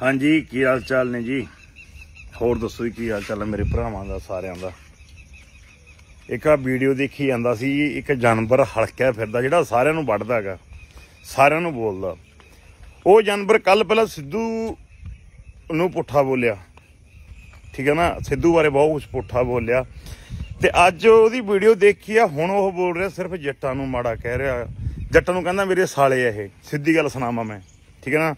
हाँ जी, की हाल चाल ने जी? होर दसो जी की हाल चाल है मेरे भरावां दा सारियां दा। एक आ वीडियो देखी जांदा सी, एक जानवर हलकिया फिरदा जिहड़ा सारियां नूं वढदा हैगा, सारियां नूं बोलदा। वो जानवर कल पहला सिद्धू नूं पुट्ठा बोलिया, ठीक है ना, सिद्धू बारे बहुत कुछ पुट्ठा बोलिया। तो अज ओहदी वीडियो देखी आ, हुण ओह बोल रहा सिर्फ जट्टां नूं माड़ा कह रहा, जट्टां नूं कहंदा मेरे साले आ। इह सीधी गल सुणावां मैं, ठीक है ना,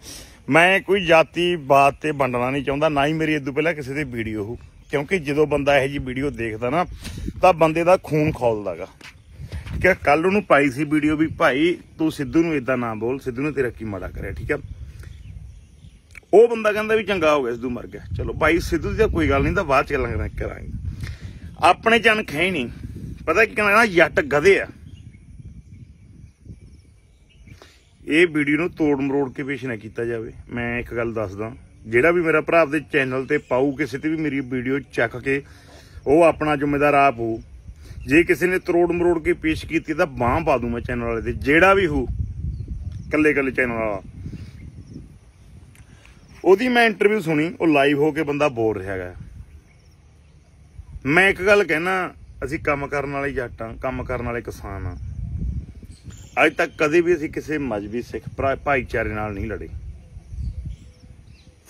मैं कोई जाति बात से वंडना नहीं चाहता, ना ही मेरी इदू पहला किसी की वीडियो हो, क्योंकि जो बंदा यह जी वीडियो देखता ना तो बंदे का खून खौलदा गा। ठीक है, कल उन्होंने पाई सी वीडियो भी, भाई तू सिद्धू नूं इदां ना बोल, सिद्धू ने तेरा की माड़ा करिया। ठीक है, वह बंदा कहता भी चंगा हो गया सिद्धू मर गया, चलो भाई सिद्धू दी कोई गल नहीं, तो बाद करांगे। अपने जन खे नहीं पता की कहना जट गधे आ। ये वीडियो नूं तोड़ मरोड़ के पेश ना किया जाए। मैं एक गल दसदा, जिहड़ा भी मेरा भरा अपने चैनल पर पाऊ, किसी भी मेरी वीडियो चक के वह अपना जिम्मेदार आप हो। जे किसी ने तोड़ मरोड़ के पेश की तो बांह पा दूँ मैं चैनल वाले दे, जिहड़ा भी हो कल्ले कल्ले चैनल वाला। ओहदी मैं इंटरव्यू सुनी, वह लाइव होकर बंदा बोल रहा है। मैं एक गल कहना, असीं काम करन वाले जट आं, काम करन वाले किसान आं। अज तक कदे भी असीं किसी मजहबी सिख भाईचारे नाल नहीं लड़े।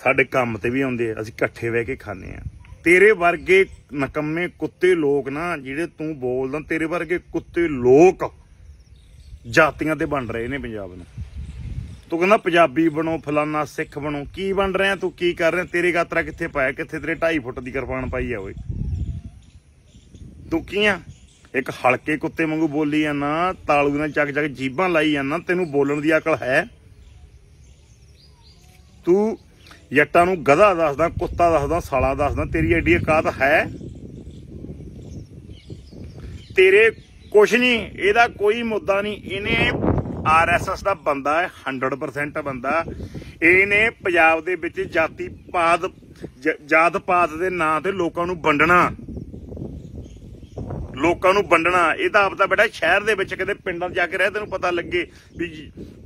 साडे काम ते भी आउंदे, असीं इकट्ठे बह के खाने आ। तेरे वर्गे नकम्मे कुत्ते लोग ना, जिहड़े तू बोलदा, तेरे वर्गे कुत्ते लोग जातियां ते बन रहे ने पंजाब नूं। तू कहना पंजाबी बनो, फलाना सिख बनो, की बन रहे तू, की कर रहे? तेरे गातरा कित्थे पाया, कित्थे तेरे 2.5 फुट दी किरपान पाई आ ओए? तू की आ एक हल्के कुत्ते वांगू बोली जाना, तालू ना चक चक जीभा लाई जाना, तेनू बोलन की अकल है? तू जट्टां नूं गधा दसदा, कुत्ता दसदा, साला दसदा, तेरी एडी औकात है? तेरे कुछ नहीं, एहदा कोई मुद्दा नहीं। इन्हें RSS का बंदा है, 100% बंदा। इन्हें पंजाब दे विच जाति पात जात पात दे नां ते लोकां नूं वंडना, लोगों वंडना। यह तो आपका बेटा शहर के पिंड जाके रह, तेन पता लगे भी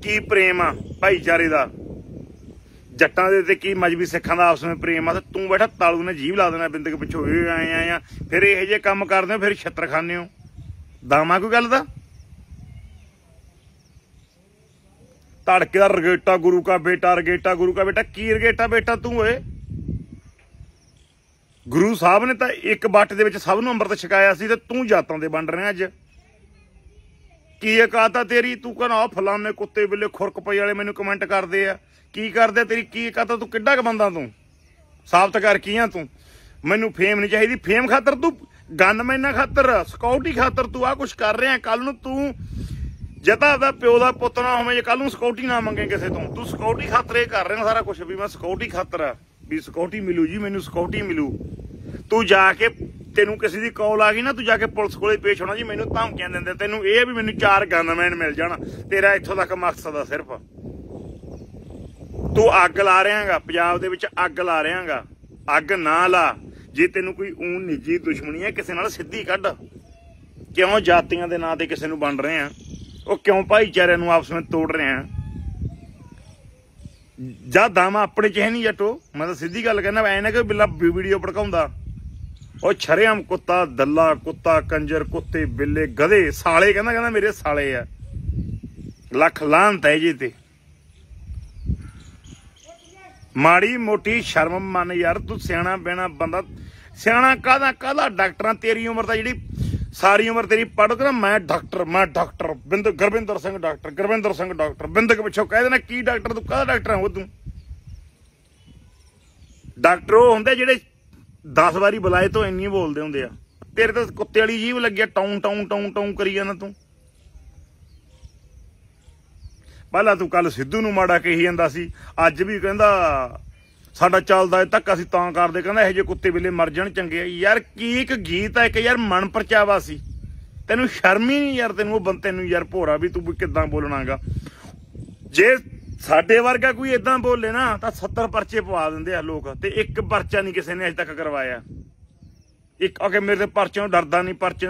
की प्रेम आ भाईचारे का, जट्टां दे की मजहबी सिखां दा आपस में प्रेम आ। तू बैठा तालू ने जीव ला देना बिंदक पिछो, आए फिर यह जे काम करते हो, फिर छत्र खाने हो, दामा कोई गल दा। धड़के दा रगेटा गुरु का बेटा, रगेटा गुरु का बेटा, की रगेटा बेटा तू होए? गुरु साहब ने तो एक बट के सब नूं अमृत छकाया सी, तू जातां दे बन रहे अज, की औकात आ तेरी? तू कहना फलाने कुत्ते वेले खुरक पई वाले मैनूं कमेंट करदे आ, की करदे? तेरी की औकात? तू किड्डा क बंदा? तू साबत कर की आ तू? मैनूं फेम नहीं चाहिदी, फेम खातर तू गनमैना खातर, सिक्योरिटी खातर तू आ कुछ कर रहा। कल नूं तू जदा दा प्यो का पुत्त ना होवे, कल नूं सिक्योरिटी ना मंगे किसे तों, तू सिक्योरिटी खातर ही कर रहा सारा कुछ। भी मैं सिक्योरिटी खातर आ, भी सिक्योरिटी मिलू जी, मैनूं सिक्योरिटी मिलू। तू जाके तेनू किसी की कॉल आ गई ना, तू जाके पुलिस को पेश होना जी, मैनू धमकियां देंदे, तेनू यह भी मैनू 4 गनमैन मिल जाना, तेरा इथों तक मकसद आ सिर्फ। तू अग ला रहा पंजाब दे विच, अग ला रहा, अग ना ला। जे तेनू कोई ऊन निजी दुश्मनी है किसी नाल, सीधी कढ। क्यों जातियां दे नां ते किसी नूं बन रहे हैं? वो क्यों भाईचारे नूं आपस में तोड़ रहे हैं? जा दामा अपने च है नहीं जटो, मैं तो सीधी गल कहना। ऐ ना कि बिल्ला वीडियो भड़काउंदा, और छरेआम कुत्ता, दल्ला कुत्ता, कंजर कुत्ते, बिल्ले, गधे, साले कहना, कहना मेरे साले आ। लख लानत है जी ते, माड़ी मोटी शर्म मन यार। तू सियाणा बहना बंदा, सियाणा कादा कादा डॉक्टर तेरी उम्र का, जी सारी उम्र तेरी पढ़ ना, मैं डॉक्टर गुरविंदर सिंह डॉक्टर बिंदक पिछो कह देना की डॉक्टर? तू कहदा डॉक्टर है? तू डॉक्टर वो होंगे जेडे 10 वारी बुलाए तो इन्नी बोलते होंगे आ। तेरे तो कुत्ते वाली जीभ लगी, टाऊ टाऊ टाऊ टाऊ करी जाना तू। पहला तू कल सिद्धू नूं माड़ा कही जांदा सी, अज भी कहंदा साडा चलदा तक असीं तां करदे, कहंदा इहो जे कुत्ते वेले मर जाण चंगे। यार की एक गीत है एक यार मन परचावा सी, तैनूं शर्म ही नहीं यार, तैनूं यार भोरा भी तू किद्दां बोलणागा। जे साडे वर्गा कोई इदां बोले ना तो 70 परचे पवा दिंदे आ लोक, ते एक परचा नहीं किसी ने अज तक करवाया। एक आके मेरे परचे तो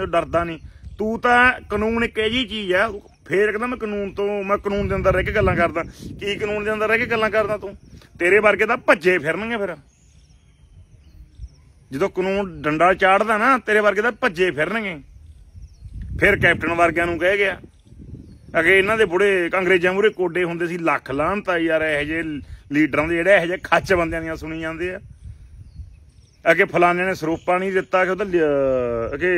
डरदा नहीं, तू तो कानून एक ऐसी चीज़ है फिर कहना मैं कानून तो, मैं कानून के अंदर रह के गल्लां करदा। की कानून के अंदर रह के गल्लां करदा तू? तेरे वर्गे तो भज्जे फिरनगे। फिर जो कानून डंडा चाड़दा ना तेरे वर्गे तो भज्जे फिरनगे। फिर कैप्टन वर्गियां नूं कह गया अगे इन्हां दे बुढ़े अंग्रेजां मूहरे कोडे हुंदे सी, लख लांता यार इहो जे लीडरां दे जिहड़े इहो जे खच्च बंदियां दी सुणी जांदे आ। अगे फलाने ने सरोपा नहीं दिता कि अगे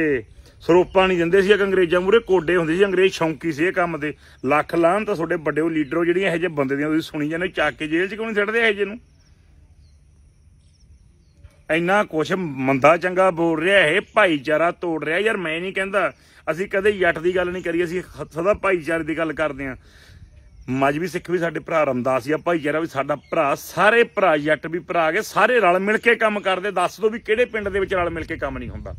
सरोपा नहीं दिंदे सी, अंग्रेजां मूहरे कोडे हुंदे सी, अंग्रेज शौंकी सी इह काम दे। लख लान तां तुहाडे बड्डे लीडरो जिहड़ियां इहो जे बंदे दियां सुणी जांदे, चक के जेल 'च क्यों नहीं सट्टदे इहो जे नूं? इन्ना कुछ मंदा चंगा बोल रहा है, भाईचारा तोड़ रहा यार। मैं नहीं कहता असीं कदे जट की गल नहीं करी, असीं सदा भाईचारे की गल करते हैं। मजहबी सिख भी साडे भरा, रमदास या भाईचारा भी साडा भरा, सारे भरा, जट भी भरा गए, सारे रल मिल के काम करते। दस दो भी किहड़े पिंड दे विच रल मिल के काम नहीं हुंदा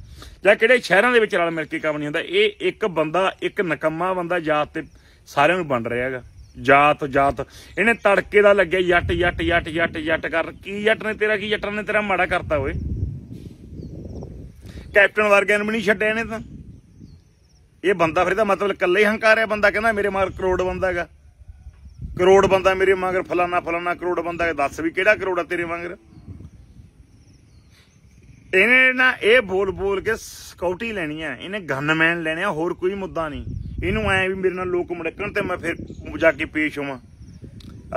जां किहड़े शहरां दे विच रल मिल के काम नहीं हुंदा। इह एक बंदा, एक नकम्मा बंदा जात ते सारिआं नूं बंड रहा है। जात जात इन्हें तड़के का लगे जट जट जट जट जट कर। की जट ने तेरा, की जट ने तेरा माड़ा करता होए? कैप्टन वर्गियां भी नहीं छड्डे इन्हें। तो ये बंदा फिर मतलब कल्ला ही हंकार है। बंदा कहना मेरे मगर करोड़ बंदा गा, करोड़ बंदा मेरे मगर, फलाना फलाना करोड़ बंदा गा। दस भी किहड़ा करोड़ है तेरे मगर? इन्हें ना ये बोल बोल के सिक्योरिटी लैनी है, इन्हें गनमैन लैने, होर कोई मुद्दा नहीं। इनू ऐ भी मेरे नाल लोक मड़कण तो मैं फिर जाके पेश होवां।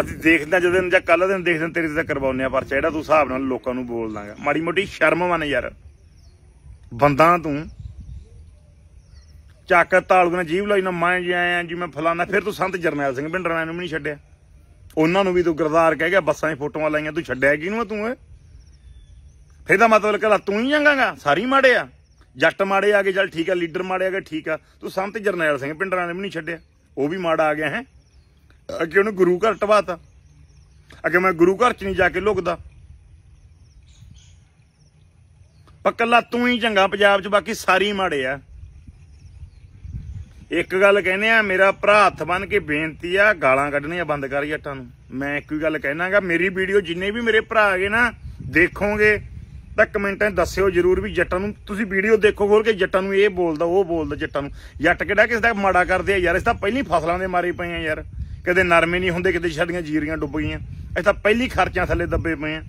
असीं देखदे जदों जां कल दिन देखदे तेरे ते करवाउने आ परचा, जिहड़ा तू हिसाब नाल लोकां नूं बोलदा गा। माड़ी मोटी शर्म मान यार बंदा तू। चाक तालू ने जीभ लाई ना, मैं जे आया जी मैं फलाना। फिर तू संत जरनैल सिंह भिंडरां नूं भी नहीं छड्डिया, उन्हां नूं भी तू गिरदार कह गया, बस्सां 'च फोटोआं लाइयां। तू छड्डिया किहनूं तू? फिर दा मतलब कला तू ही चंगा गा, सारी माड़े आ। जट माड़े आ गए चल ठीक है, लीडर माड़े आ गए ठीक है, तू संत जरनैल सिंह भिंडरां ने भी नहीं छड्डिया, वो भी माड़ा आ गया है। अगे उन्हें गुरु घर टवाता, अगे मैं गुरु घर च नहीं जाके लुकदा। पर कला तू ही चंगा पंजाब च, बाकी सारी माड़े आ। एक गल कहने आ, मेरा भरा हत्थ बन के बेनती आ, गालां कड्ढनियां बंद कर जट्टां नूं। मैं एक ही गल कहना गा, मेरी वीडियो जिन्ने भी मेरे भरा आ गए ना देखोगे ਤਾਂ ਕਮੈਂਟਾਂ 'ਚ ਦੱਸਿਓ ਜ਼ਰੂਰ ਵੀ ਜੱਟਾਂ ਨੂੰ ਤੁਸੀਂ ਵੀਡੀਓ ਦੇਖੋ ਖੋਲ ਕੇ, ਜੱਟਾਂ ਨੂੰ ਇਹ ਬੋਲਦਾ ਉਹ ਬੋਲਦਾ। ਜੱਟਾਂ ਨੂੰ ਜੱਟ ਕਿਹੜਾ ਕਿਸੇ ਦਾ ਮਾੜਾ ਕਰਦੇ ਆ ਯਾਰ। ਅਸੀਂ ਤਾਂ ਪਹਿਲੀ ਫਸਲਾਂ ਦੇ ਮਾਰੇ ਪਏ ਆ ਯਾਰ, ਕਦੇ ਨਰਮੇ ਨਹੀਂ ਹੁੰਦੇ, ਕਿਤੇ ਸਾਡੀਆਂ ਜੀਰੀਆਂ ਡੁੱਬ ਗਈਆਂ। ਅਸੀਂ ਤਾਂ ਪਹਿਲੀ ਖਰਚਿਆਂ ਥੱਲੇ ਦੱਬੇ ਪਏ ਆ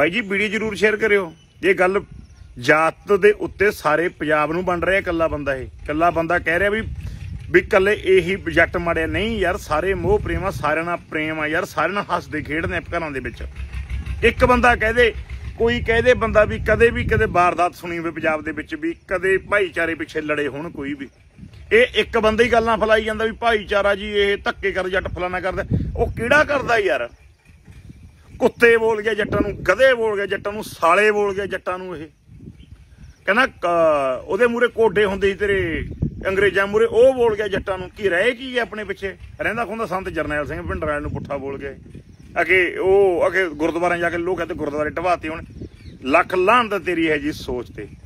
ਬਾਈ ਜੀ। ਵੀਡੀਓ ਜ਼ਰੂਰ ਸ਼ੇਅਰ ਕਰਿਓ। ਇਹ ਗੱਲ ਜਾਤ ਦੇ ਉੱਤੇ ਸਾਰੇ ਪੰਜਾਬ ਨੂੰ ਬਣ ਰਿਹਾ। ਇਕੱਲਾ ਬੰਦਾ ਇਹ, ਇਕੱਲਾ ਬੰਦਾ ਕਹਿ ਰਿਹਾ ਵੀ कल यही प्रोजेक्ट माड़े नहीं यार। सारे मोह प्रेम आ, सारे ना प्रेम आ यार, सारे ना हसदे खेडदे घरां दे विच। एक बंदा कह दे, कोई कह दे बंदा भी कदे भी कदे वारदात सुनी होवे पंजाब दे विच भी, कदे भाईचारे पिछे लड़े होण कोई भी। ये एक बंदा ही गल्लां फैलाई जांदा भी भाईचारा जी ये धक्के कर जट फलाना करदा। वो किहड़ा करदा यार? कुत्ते बोल गया जट्टां नूं, गधे बोल गया जट्टां नूं, साले बोल गया जट्टां नूं। ये कहना ओहदे मूहरे कोडे हुंदे सी तेरे अंग्रेजां मूहरे, वो बोल गया जट्टां नूं। की रहे की है अपने पिछे रहिंदा खुंदा? संत जरनैल सिंह भिंडरां नूं पुट्ठा बोल गए। अगे वो अगे गुरुद्वारे जाके लोग कहते गुरुद्वारे ढवाते। हुण लख लांद तेरी है जी सोच ते।